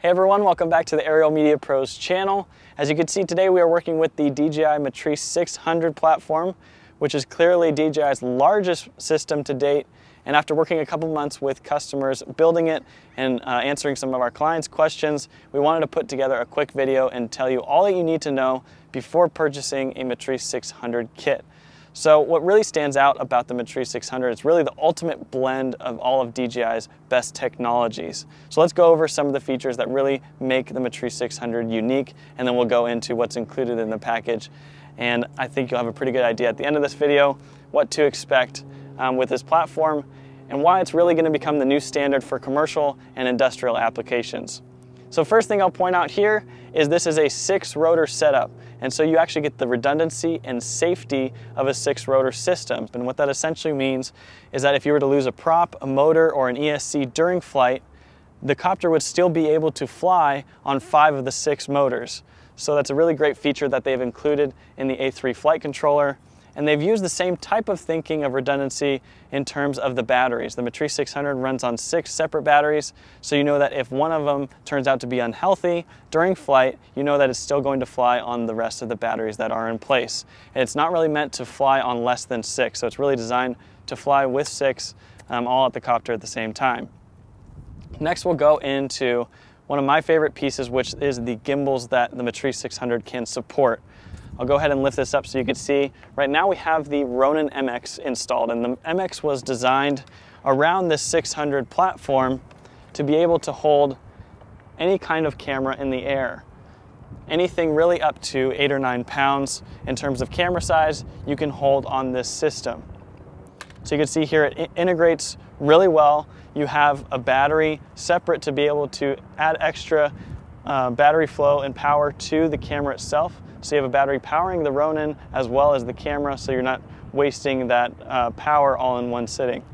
Hey everyone, welcome back to the Aerial Media Pros channel. As you can see today, we are working with the DJI Matrice 600 platform, which is clearly DJI's largest system to date. And after working a couple months with customers building it and answering some of our clients' questions, we wanted to put together a quick video and tell you all that you need to know before purchasing a Matrice 600 kit. So what really stands out about the Matrice 600 is really the ultimate blend of all of DJI's best technologies. So let's go over some of the features that really make the Matrice 600 unique, and then we'll go into what's included in the package. And I think you'll have a pretty good idea at the end of this video what to expect with this platform and why it's really going to become the new standard for commercial and industrial applications. So first thing I'll point out here is this is a 6-rotor setup, and so you actually get the redundancy and safety of a 6-rotor system. And what that essentially means is that if you were to lose a prop, a motor, or an ESC during flight, the copter would still be able to fly on 5 of the 6 motors. So that's a really great feature that they've included in the A3 flight controller. And they've used the same type of thinking of redundancy in terms of the batteries. The Matrice 600 runs on 6 separate batteries, so you know that if one of them turns out to be unhealthy during flight, you know that it's still going to fly on the rest of the batteries that are in place. And it's not really meant to fly on less than 6, so it's really designed to fly with 6 all at the copter at the same time. Next, we'll go into one of my favorite pieces, which is the gimbals that the Matrice 600 can support. I'll go ahead and lift this up so you can see. Right now we have the Ronin MX installed, and the MX was designed around this 600 platform to be able to hold any kind of camera in the air. Anything really up to 8 or 9 pounds in terms of camera size you can hold on this system. So you can see here it integrates really well. You have a battery separate to be able to add extra battery flow and power to the camera itself. So you have a battery powering the Ronin as well as the camera, so you're not wasting that power all in one sitting.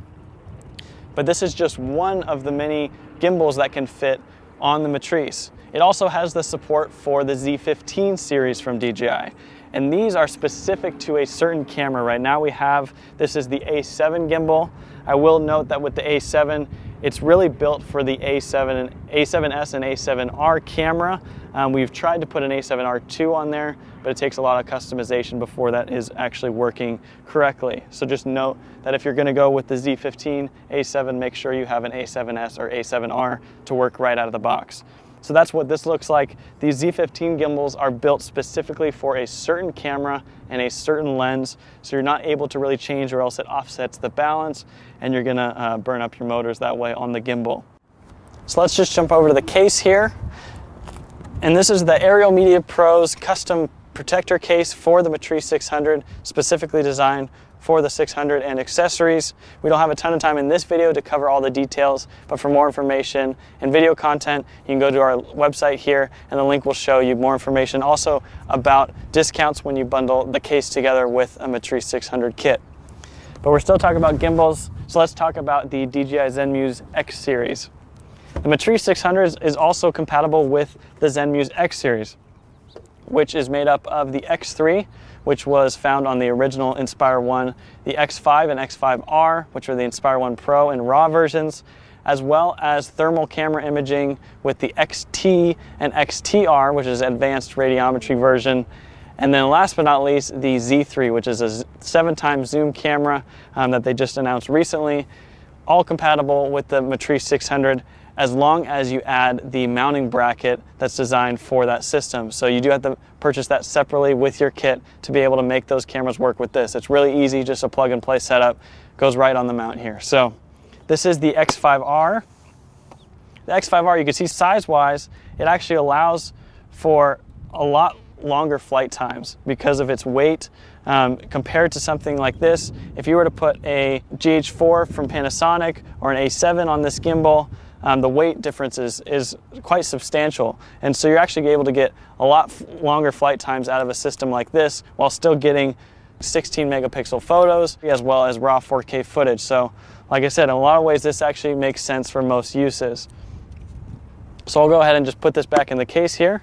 But this is just one of the many gimbals that can fit on the Matrice. It also has the support for the Z15 series from DJI. And these are specific to a certain camera. Right now we have, this is the A7 gimbal. I will note that with the A7, it's really built for the A7, A7S and A7R camera. We've tried to put an A7R2 on there, but it takes a lot of customization before that is actually working correctly. So just note that if you're gonna go with the Z15, A7, make sure you have an A7S or A7R to work right out of the box. So that's what this looks like. These Z15 gimbals are built specifically for a certain camera and a certain lens, so you're not able to really change, or else it offsets the balance and you're gonna burn up your motors that way on the gimbal. So let's just jump over to the case here. And this is the Aerial Media Pros custom protector case for the Matrice 600, specifically designed for the 600 and accessories. We don't have a ton of time in this video to cover all the details, but for more information and video content, you can go to our website here, and the link will show you more information also about discounts when you bundle the case together with a Matrice 600 kit. But we're still talking about gimbals, so let's talk about the DJI Zenmuse X-Series. The Matrice 600 is also compatible with the Zenmuse X-Series, which is made up of the X3, which was found on the original Inspire One, the X5 and X5R, which are the Inspire One Pro and RAW versions, as well as thermal camera imaging with the XT and XTR, which is advanced radiometry version. And then last but not least, the Z3, which is a 7x zoom camera that they just announced recently, all compatible with the Matrice 600, as long as you add the mounting bracket that's designed for that system. So you do have to purchase that separately with your kit to be able to make those cameras work with this. It's really easy, just a plug and play setup, goes right on the mount here. So this is the X5R. The X5R, you can see size-wise, it actually allows for a lot longer flight times because of its weight. Compared to something like this, if you were to put a GH4 from Panasonic or an A7 on this gimbal, the weight difference is quite substantial. And so you're actually able to get a lot longer flight times out of a system like this while still getting 16 megapixel photos as well as raw 4K footage. So like I said, in a lot of ways this actually makes sense for most uses. So I'll go ahead and just put this back in the case here.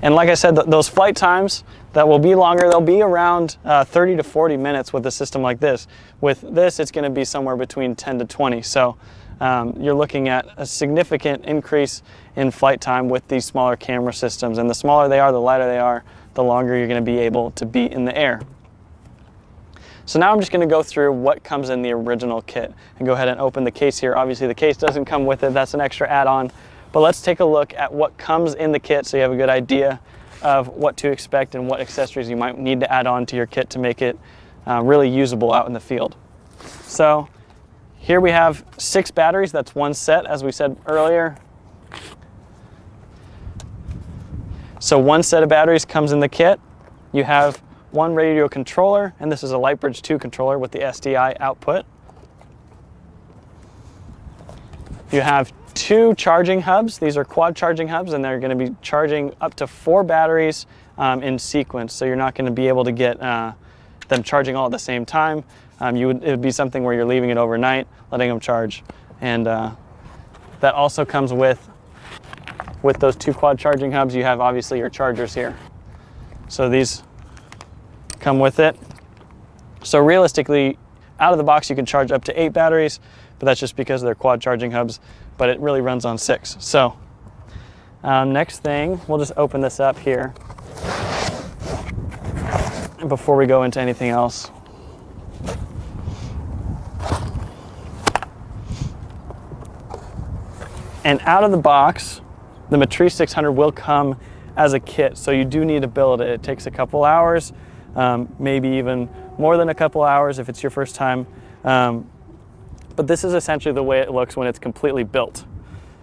And like I said, those flight times that will be longer, they'll be around 30 to 40 minutes with a system like this. With this, it's going to be somewhere between 10 to 20. So you're looking at a significant increase in flight time with these smaller camera systems. And the smaller they are, the lighter they are, the longer you're going to be able to be in the air. So now I'm just going to go through what comes in the original kit and go ahead and open the case here. Obviously the case doesn't come with it, that's an extra add-on, but let's take a look at what comes in the kit so you have a good idea of what to expect and what accessories you might need to add on to your kit to make it really usable out in the field. So here we have 6 batteries, that's one set as we said earlier. So one set of batteries comes in the kit. You have one radio controller, and this is a Lightbridge 2 controller with the SDI output. You have 2 charging hubs. These are quad charging hubs, and they're going to be charging up to 4 batteries in sequence, so you're not going to be able to get them charging all at the same time. It would be something where you're leaving it overnight, letting them charge. And that also comes with those 2 quad charging hubs, you have obviously your chargers here. So these come with it. So realistically, out of the box, you can charge up to 8 batteries, but that's just because they're quad charging hubs, but it really runs on 6. So next thing, we'll just open this up here before we go into anything else. And out of the box, the Matrice 600 will come as a kit, so you do need to build it. It takes a couple hours, maybe even more than a couple hours if it's your first time. But this is essentially the way it looks when it's completely built.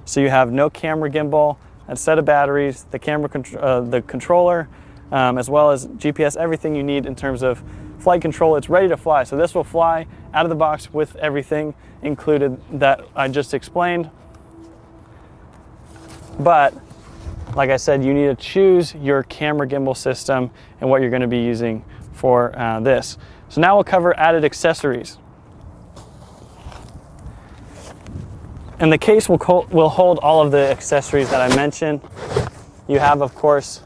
So you have no camera gimbal, a set of batteries, the camera controller, as well as GPS, everything you need in terms of flight control. It's ready to fly. So this will fly out of the box with everything included that I just explained. But like I said, you need to choose your camera gimbal system and what you're going to be using for this. So now we'll cover added accessories. And the case will hold all of the accessories that I mentioned. You have, of course,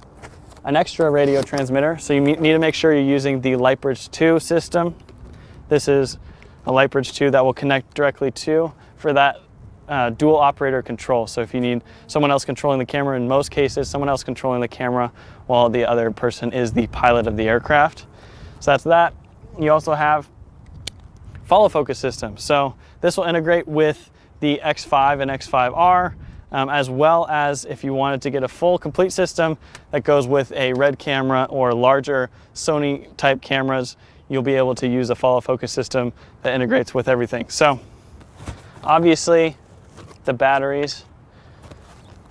an extra radio transmitter. So you need to make sure you're using the Lightbridge 2 system. This is a Lightbridge 2 that will connect directly to for that dual operator control. So if you need someone else controlling the camera, in most cases, someone else controlling the camera while the other person is the pilot of the aircraft. So that's that. You also have follow focus system. So this will integrate with the X5 and X5R, as well as if you wanted to get a full complete system that goes with a RED camera or larger Sony type cameras, you'll be able to use a follow focus system that integrates with everything. So obviously, the batteries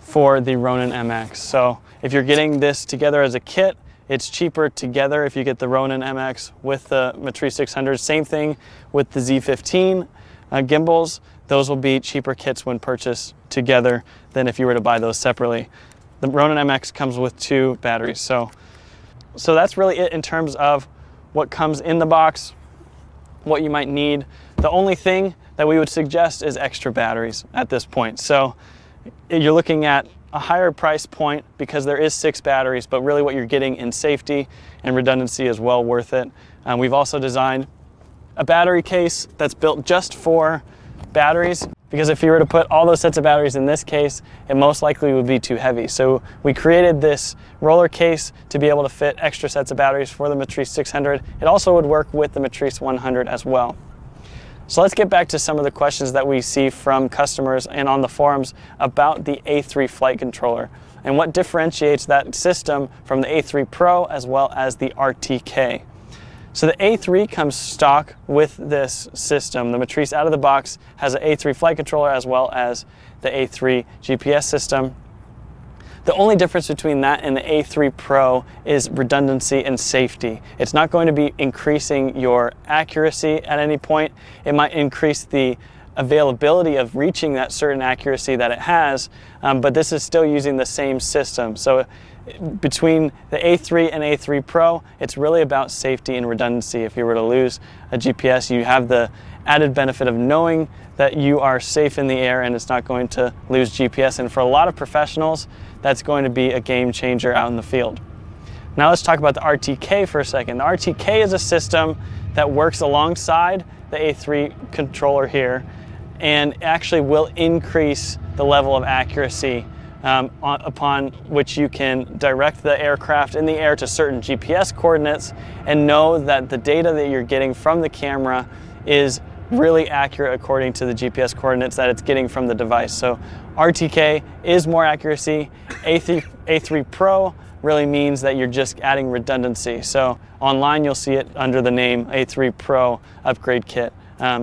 for the Ronin MX. So if you're getting this together as a kit, it's cheaper together if you get the Ronin MX with the Matrice 600. Same thing with the Z15 gimbals. Those will be cheaper kits when purchased together than if you were to buy those separately. The Ronin MX comes with 2 batteries. So that's really it in terms of what comes in the box, what you might need. The only thing that we would suggest is extra batteries at this point. So you're looking at a higher price point because there is 6 batteries, but really what you're getting in safety and redundancy is well worth it. We've also designed a battery case that's built just for batteries, because if you were to put all those sets of batteries in this case, it most likely would be too heavy. So we created this roller case to be able to fit extra sets of batteries for the Matrice 600. It also would work with the Matrice 100 as well. So let's get back to some of the questions that we see from customers and on the forums about the A3 flight controller and what differentiates that system from the A3 Pro as well as the RTK. So the A3 comes stock with this system. The Matrice out of the box has an A3 flight controller as well as the A3 GPS system. The only difference between that and the A3 Pro is redundancy and safety. It's not going to be increasing your accuracy at any point. It might increase the availability of reaching that certain accuracy that it has, but this is still using the same system. So between the A3 and A3 Pro, it's really about safety and redundancy. If you were to lose a GPS, you have the added benefit of knowing that you are safe in the air and it's not going to lose GPS. And for a lot of professionals, that's going to be a game changer out in the field. Now let's talk about the RTK for a second. The RTK is a system that works alongside the A3 controller here and actually will increase the level of accuracy upon which you can direct the aircraft in the air to certain GPS coordinates and know that the data that you're getting from the camera is really accurate according to the GPS coordinates that it's getting from the device. So RTK is more accuracy. A3 Pro really means that you're just adding redundancy. So online you'll see it under the name A3 Pro Upgrade Kit.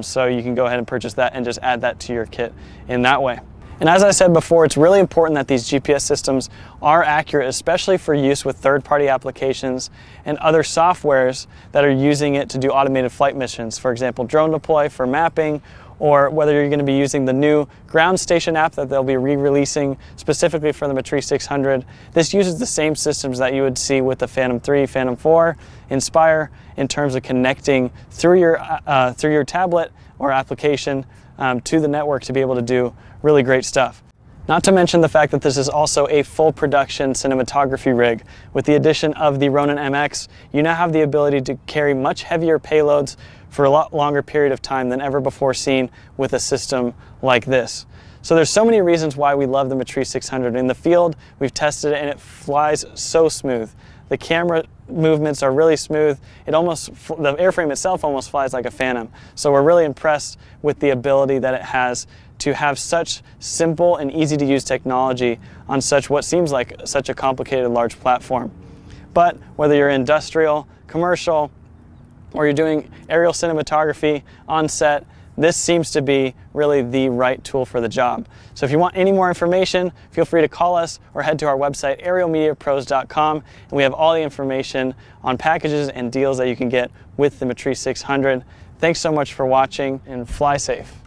So you can go ahead and purchase that and just add that to your kit in that way. And as I said before, it's really important that these GPS systems are accurate, especially for use with third-party applications and other softwares that are using it to do automated flight missions. For example, drone deploy for mapping, or whether you're going to be using the new ground station app that they'll be re-releasing specifically for the Matrice 600. This uses the same systems that you would see with the Phantom 3, Phantom 4, Inspire in terms of connecting through your tablet or application to the network to be able to do really great stuff. Not to mention the fact that this is also a full production cinematography rig. With the addition of the Ronin MX, you now have the ability to carry much heavier payloads for a lot longer period of time than ever before seen with a system like this. So there's so many reasons why we love the Matrice 600. In the field, we've tested it and it flies so smooth. The camera movements are really smooth. It almost, the airframe itself almost flies like a Phantom. So we're really impressed with the ability that it has to have such simple and easy to use technology on such what seems like such a complicated large platform. But whether you're industrial, commercial, or you're doing aerial cinematography on set, this seems to be really the right tool for the job. So if you want any more information, feel free to call us or head to our website, aerialmediapros.com, and we have all the information on packages and deals that you can get with the Matrice 600. Thanks so much for watching, and fly safe.